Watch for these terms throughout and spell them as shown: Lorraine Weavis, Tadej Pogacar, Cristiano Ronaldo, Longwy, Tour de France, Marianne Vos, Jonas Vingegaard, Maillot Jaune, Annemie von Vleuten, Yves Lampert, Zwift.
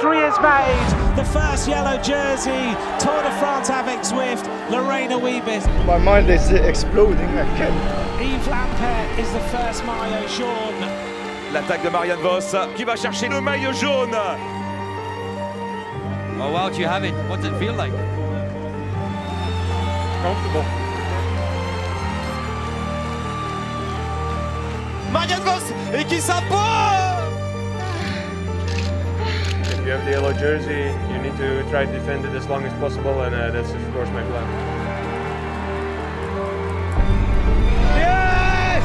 history is made. The first yellow jersey, Tour de France having Zwift, Lorraine Weavis. My mind is exploding, I can't. Yves Lampert is the first Maillot Jaune. L'attaque de Marianne Vos qui va chercher le Maillot Jaune. Oh wow, do you have it? What does it feel like? Comfortable. Marianne Vos et qui s'impose. If you have the yellow jersey, you need to try to defend it as long as possible, and that's of course my plan. Yes!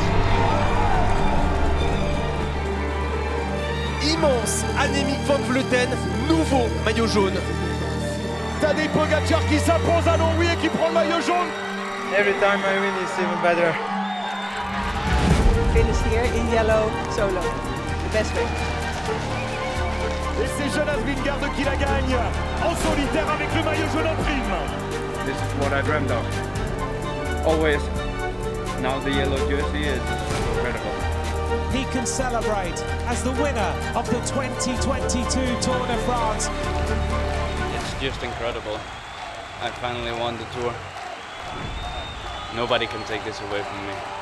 Immense Annemie von Vleuten, nouveau maillot jaune. Tadej Pogacar qui s'impose à Longwy et qui prend le maillot jaune. Every time I win, it's even better. Finish here in yellow solo, the best way. Et c'est Jonas Vingegaard qui la gagne en solitaire avec le maillot jaune en prime. This is what I dreamed of. Always. Now the yellow jersey is incredible. He can celebrate as the winner of the 2022 Tour de France. It's just incredible. I finally won the Tour. Nobody can take this away from me.